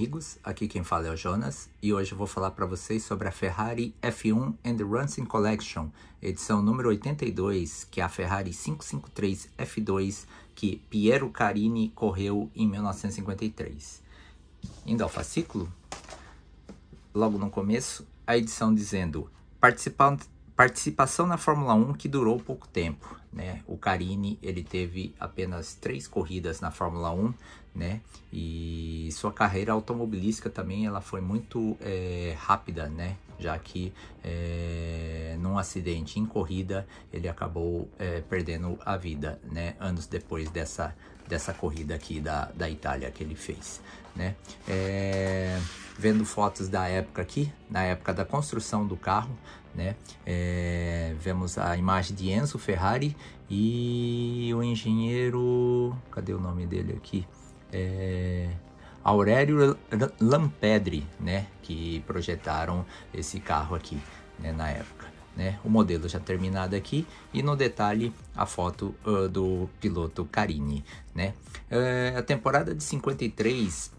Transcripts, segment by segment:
amigos, aqui quem fala é o Jonas e hoje eu vou falar para vocês sobre a Ferrari F1 Endurance Collection, edição número 82, que é a Ferrari 553 F2 que Piero Carini correu em 1953. Indo ao fascículo, logo no começo, a edição dizendo participação na Fórmula 1 que durou pouco tempo, né? O Carini, ele teve apenas 3 corridas na Fórmula 1, né? E sua carreira automobilística também, ela foi muito rápida, né? Já que num acidente em corrida, ele acabou perdendo a vida, né? Anos depois dessa corrida aqui da Itália que ele fez, né? Vendo fotos da época aqui, na época da construção do carro, né? Vemos a imagem de Enzo Ferrari e o engenheiro, cadê o nome dele aqui? Aurelio Lampredi, né? Que projetaram esse carro aqui, né? Na época, né? O modelo já terminado aqui e no detalhe a foto do piloto Carini, né? A temporada de 53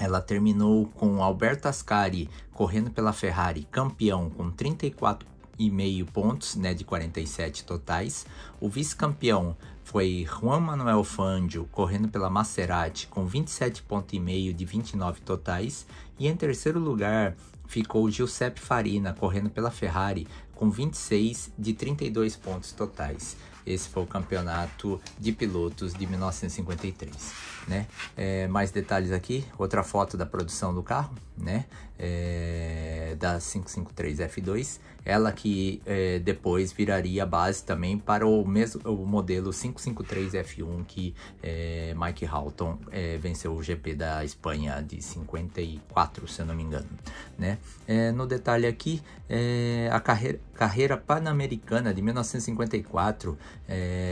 ela terminou com Alberto Ascari correndo pela Ferrari campeão com 34,5 pontos, né, de 47 totais. O vice-campeão foi Juan Manuel Fangio correndo pela Maserati com 27,5 de 29 totais. E em terceiro lugar ficou Giuseppe Farina correndo pela Ferrari com 26 de 32 pontos totais. Esse foi o campeonato de pilotos de 1953, né? Mais detalhes aqui, outra foto da produção do carro, né? Da 553 F2, ela que depois viraria base também para o modelo 553 F1 que Mike Hawthorn venceu o GP da Espanha de 54, se eu não me engano, né? No detalhe aqui, a carreira pan-americana de 1954,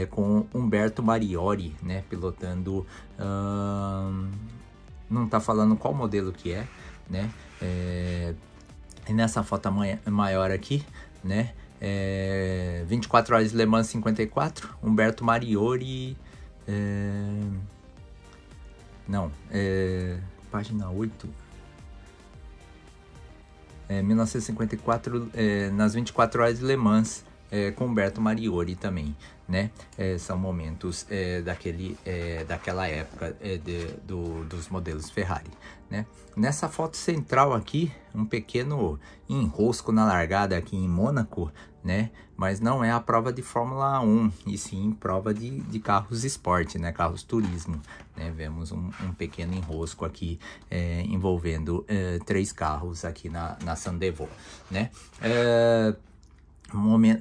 com Humberto Mariori, né, pilotando, não tá falando qual modelo que é, né, e nessa foto maior aqui, né, 24 horas de Le Mans 54, Humberto Mariori, página 8, 1954, nas 24 horas de Le Mans, com Humberto Mariori também, né? São momentos daquela época dos modelos Ferrari, né? Nessa foto central aqui, um pequeno enrosco na largada aqui em Mônaco, né? Mas não é a prova de Fórmula 1, e sim prova de carros esporte, né? Carros turismo, né? Vemos um pequeno enrosco aqui envolvendo 3 carros aqui na Sandevaux, né?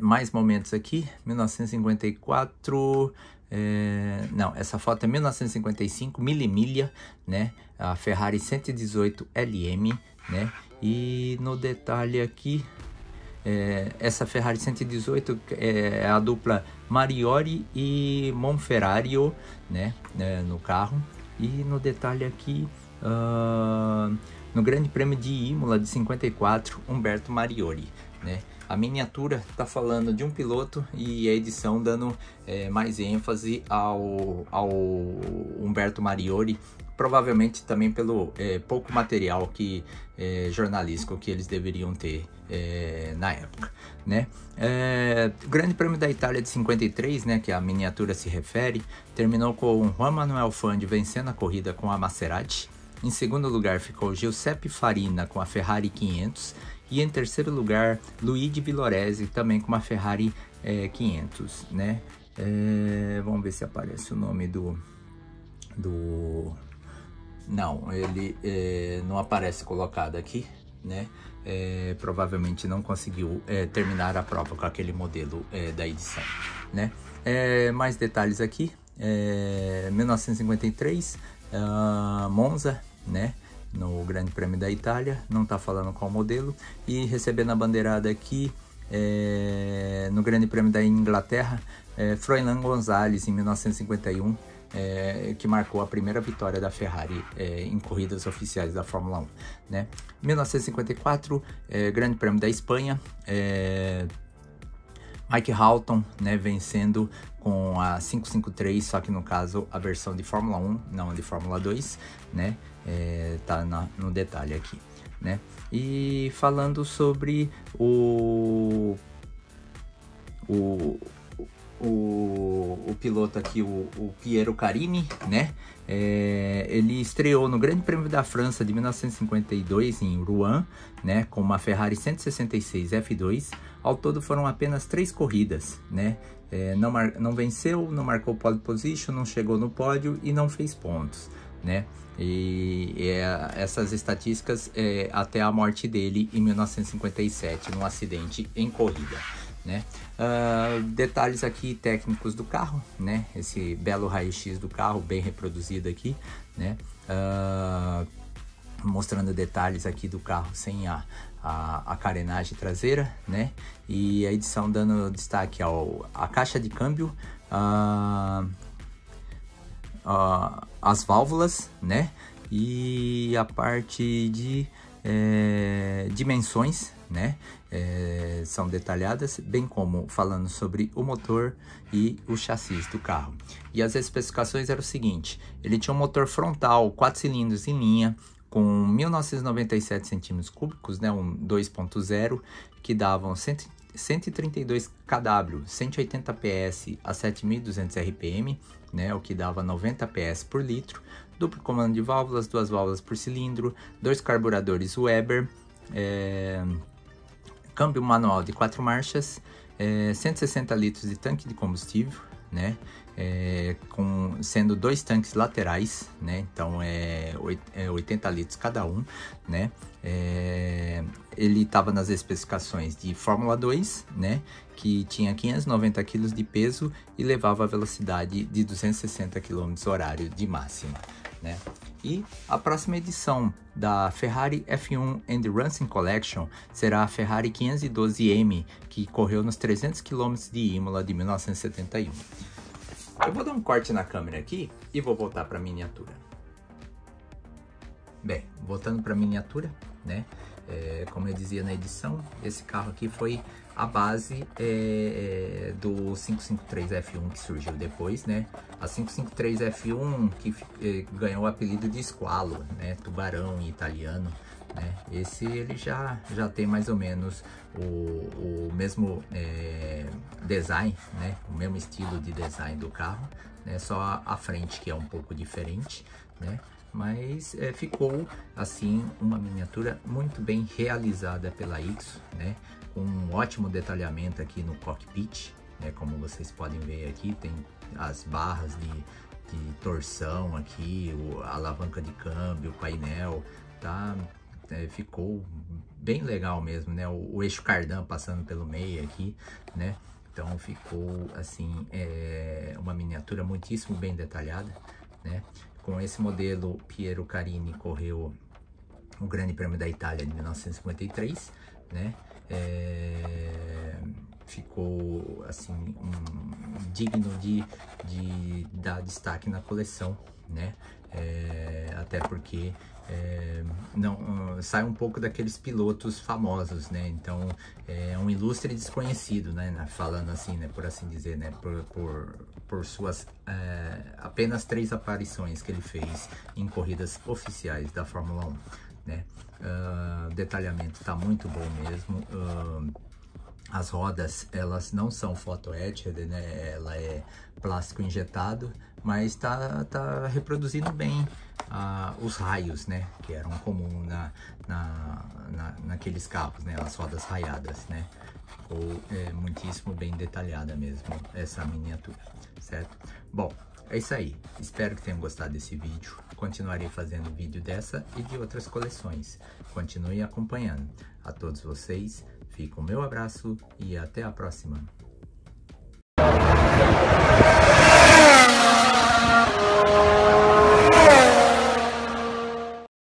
Mais momentos aqui, 1954, essa foto é 1955, milha, né, a Ferrari 118 LM, né, e no detalhe aqui, essa Ferrari 118 é a dupla Mariori e Monferrario, né, no carro, e no detalhe aqui, no Grande Prêmio de Imola de 54, Humberto Mariori, né. A miniatura está falando de um piloto e a edição dando mais ênfase ao Humberto Mariori, provavelmente também pelo pouco material jornalístico que eles deveriam ter na época, né? Grande Prêmio da Itália de 53, né, que a miniatura se refere, terminou com Juan Manuel Fangio vencendo a corrida com a Maserati. Em segundo lugar ficou Giuseppe Farina com a Ferrari 500 e em terceiro lugar Luigi Villoresi também com uma Ferrari 500, né? Vamos ver se aparece o nome do... Não, ele não aparece colocado aqui, né? Provavelmente não conseguiu terminar a prova com aquele modelo da edição, né? Mais detalhes aqui, 1953, Monza, né, no Grande Prêmio da Itália, não tá falando qual modelo, e recebendo a bandeirada aqui, no Grande Prêmio da Inglaterra, Froilan Gonzalez em 1951, que marcou a primeira vitória da Ferrari em corridas oficiais da Fórmula 1, né? 1954, Grande Prêmio da Espanha, Mike Hawthorn, né, vencendo com a 553, só que no caso a versão de Fórmula 1, não de Fórmula 2, né, tá no detalhe aqui, né. E falando sobre o piloto aqui, o Piero Carini, né? Ele estreou no Grande Prêmio da França de 1952 em Rouen, né? Com uma Ferrari 553 F2. Ao todo foram apenas 3 corridas, né? Não venceu, não marcou pole position, não chegou no pódio e não fez pontos, né? Essas estatísticas até a morte dele em 1957, num acidente em corrida, né? Detalhes aqui técnicos do carro, né? Esse belo raio-x do carro, bem reproduzido aqui, né? Mostrando detalhes aqui do carro sem a carenagem traseira, né? E a edição dando destaque à caixa de câmbio, as válvulas, né? E a parte de dimensões, né? São detalhadas, bem como falando sobre o motor e o chassi do carro. E as especificações eram o seguinte: ele tinha um motor frontal 4 cilindros em linha com 1997 cm3, né, um 2.0, que davam 132 kW, 180 PS a 7.200 RPM, né, o que dava 90 PS por litro, duplo comando de válvulas, 2 válvulas por cilindro, 2 carburadores Weber, câmbio manual de 4 marchas, 160 litros de tanque de combustível, né? Sendo 2 tanques laterais, né? Então 80 litros cada um, né? Ele estava nas especificações de Fórmula 2, né? Que tinha 590 kg de peso e levava a velocidade de 260 km/h de máxima, né? E a próxima edição da Ferrari F1 Endurance Collection será a Ferrari 512M, que correu nos 300 km de Imola de 1971. Eu vou dar um corte na câmera aqui e vou voltar para a miniatura. Bem, voltando para a miniatura, né? Como eu dizia na edição, esse carro aqui foi a base do 553 F1 que surgiu depois, né? A 553 F1 que ganhou o apelido de squalo, né? Tubarão em italiano, né? Esse ele já tem mais ou menos o mesmo design, né? O mesmo estilo de design do carro, né? Só a frente que é um pouco diferente, né? Mas ficou assim uma miniatura muito bem realizada pela Ixo, né? Com um ótimo detalhamento aqui no cockpit, né? Como vocês podem ver aqui, tem as barras de torção aqui, a alavanca de câmbio, o painel, tá? Ficou bem legal mesmo, né? O eixo cardan passando pelo meio aqui, né? Então ficou assim uma miniatura muitíssimo bem detalhada, né? Com esse modelo, Piero Carini correu o Grande Prêmio da Itália de 1953, né? Ficou assim digno de dar destaque na coleção, né? Até porque não sai um pouco daqueles pilotos famosos, né? Então é um ilustre desconhecido, né? Falando assim, né? Por assim dizer, né? Por suas apenas 3 aparições que ele fez em corridas oficiais da Fórmula 1, né? O detalhamento está muito bom mesmo. As rodas, elas não são photo-etched, né? Ela é plástico injetado, mas tá reproduzindo bem os raios, né? Que eram comum naqueles carros, né? As rodas raiadas, né? Ficou muitíssimo bem detalhada mesmo essa miniatura, certo? Bom, é isso aí. Espero que tenham gostado desse vídeo. Continuarei fazendo vídeo dessa e de outras coleções. Continue acompanhando. A todos vocês, fica o meu abraço e até a próxima!